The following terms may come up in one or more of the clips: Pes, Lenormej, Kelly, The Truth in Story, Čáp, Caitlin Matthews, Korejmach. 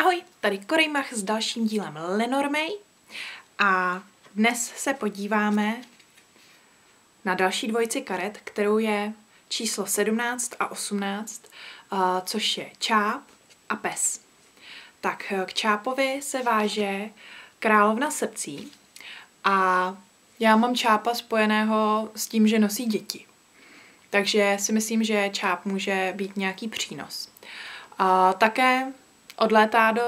Ahoj, tady Korejmach s dalším dílem Lenormej a dnes se podíváme na další dvojici karet, kterou je číslo 17 a 18, což je Čáp a Pes. Tak k Čápovi se váže Královna srdcí a já mám Čápa spojeného s tím, že nosí děti. Takže si myslím, že Čáp může být nějaký přínos. Také odlétá do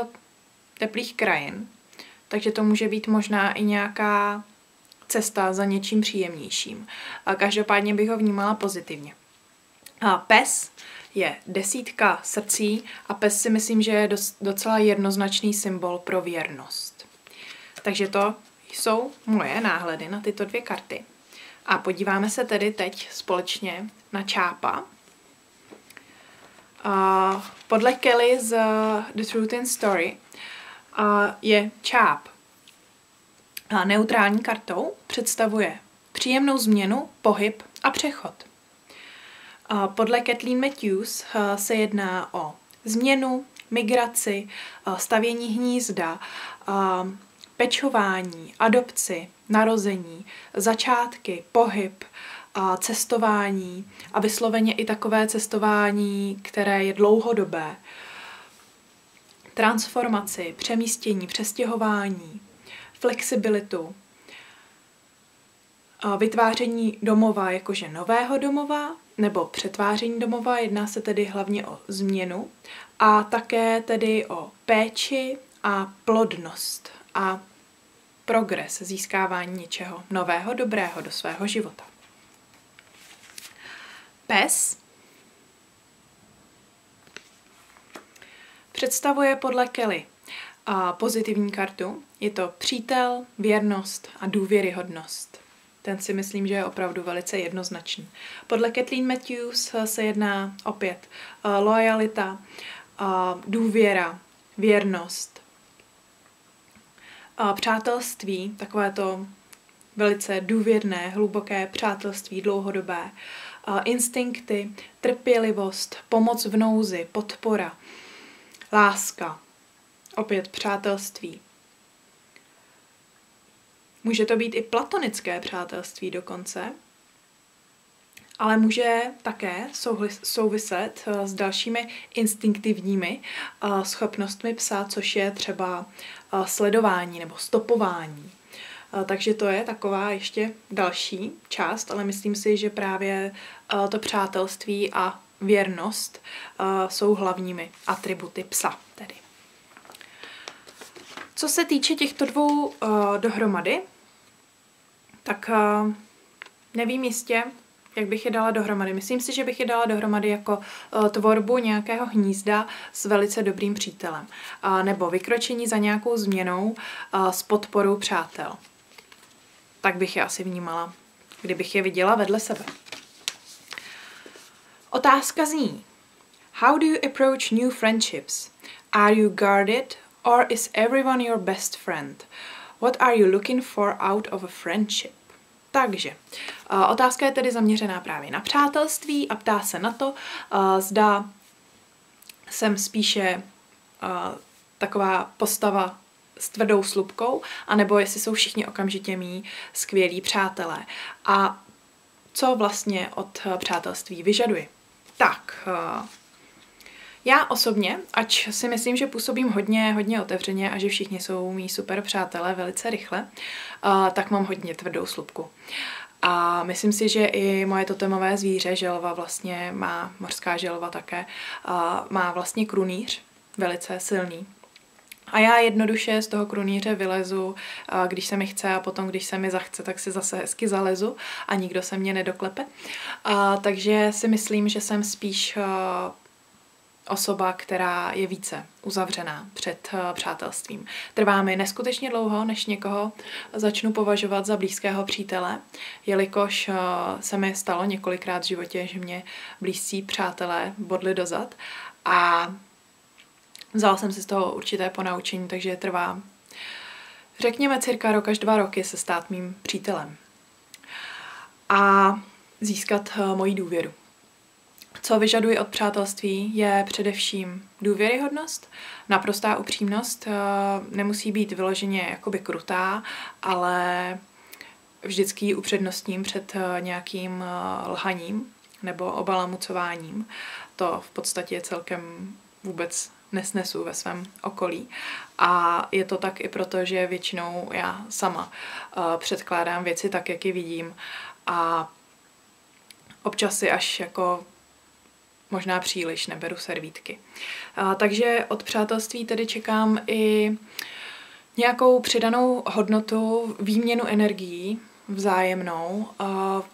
teplých krajin, takže to může být možná i nějaká cesta za něčím příjemnějším. Každopádně bych ho vnímala pozitivně. Pes je 10 srdcí a pes si myslím, že je docela jednoznačný symbol pro věrnost. Takže to jsou moje náhledy na tyto dvě karty. A podíváme se tedy teď společně na Čápa. Podle Kelly z The Truth in Story je Čáp neutrální kartou, představuje příjemnou změnu, pohyb a přechod. Podle Caitlin Matthews se jedná o změnu, migraci, stavění hnízda, pečování, adopci, narození, začátky, pohyb, cestování a vysloveně i takové cestování, které je dlouhodobé, transformaci, přemístění, přestěhování, flexibilitu, vytváření domova jakože nového domova nebo přetváření domova, jedná se tedy hlavně o změnu a také tedy o péči a plodnost a progres, získávání něčeho nového, dobrého do svého života. Pes představuje podle Kelly pozitivní kartu. Je to přítel, věrnost a důvěryhodnost. Ten si myslím, že je opravdu velice jednoznačný. Podle Caitlin Matthews se jedná opět loajalita, důvěra, věrnost, přátelství, takové to velice důvěrné, hluboké přátelství, dlouhodobé, instinkty, trpělivost, pomoc v nouzi, podpora, láska, opět přátelství. Může to být i platonické přátelství dokonce, ale může také souviset s dalšími instinktivními schopnostmi psa, což je třeba sledování nebo stopování. Takže to je taková ještě další část, ale myslím si, že právě to přátelství a věrnost jsou hlavními atributy psa tedy. Co se týče těchto dvou dohromady, tak nevím jistě, jak bych je dala dohromady. Myslím si, že bych je dala dohromady jako tvorbu nějakého hnízda s velice dobrým přítelem. Nebo vykročení za nějakou změnou s podporou přátel. Tak bych je asi vnímala, kdybych je viděla vedle sebe. Otázka zní: How do you approach new friendships? Are you guarded or is everyone your best friend? What are you looking for out of a friendship? Takže otázka je tedy zaměřená právě na přátelství a ptá se na to, zda jsem spíše taková postava s tvrdou slupkou, anebo jestli jsou všichni okamžitě mý skvělí přátelé. A co vlastně od přátelství vyžaduji. Tak, já osobně, ač si myslím, že působím hodně otevřeně a že všichni jsou mý super přátelé velice rychle, tak mám hodně tvrdou slupku. A myslím si, že i moje totemové zvíře, želva vlastně má, mořská želva také, má vlastně krunýř, velice silný. A já jednoduše z toho krunýře vylezu, když se mi chce a potom, když se mi zachce, tak si zase hezky zalezu a nikdo se mě nedoklepe. Takže si myslím, že jsem spíš osoba, která je více uzavřená před přátelstvím. Trvá mi neskutečně dlouho, než někoho začnu považovat za blízkého přítele, jelikož se mi stalo několikrát v životě, že mě blízcí přátelé bodli dozad a vzala jsem si z toho určité ponaučení, takže trvá, řekněme, cirka rok až 2 roky se stát mým přítelem a získat moji důvěru. Co vyžaduji od přátelství, je především důvěryhodnost, naprostá upřímnost, nemusí být vyloženě jakoby krutá, ale vždycky ji upřednostním před nějakým lhaním nebo obalamucováním. To v podstatě celkem vůbec nesnesu ve svém okolí. A je to tak i proto, že většinou já sama předkládám věci tak, jak je vidím, a občas si až jako možná příliš neberu servítky. Takže od přátelství tedy čekám i nějakou přidanou hodnotu, výměnu energií vzájemnou,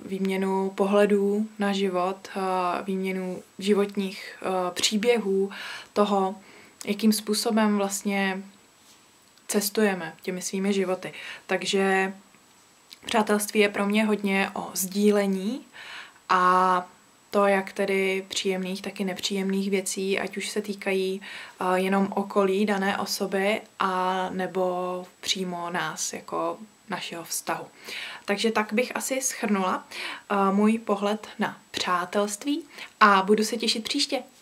výměnu pohledů na život, výměnu životních příběhů, toho, jakým způsobem vlastně cestujeme těmi svými životy. Takže přátelství je pro mě hodně o sdílení a to, jak tedy příjemných, tak i nepříjemných věcí, ať už se týkají jenom okolí dané osoby a nebo přímo nás, jako našeho vztahu. Takže tak bych asi shrnula můj pohled na přátelství a budu se těšit příště.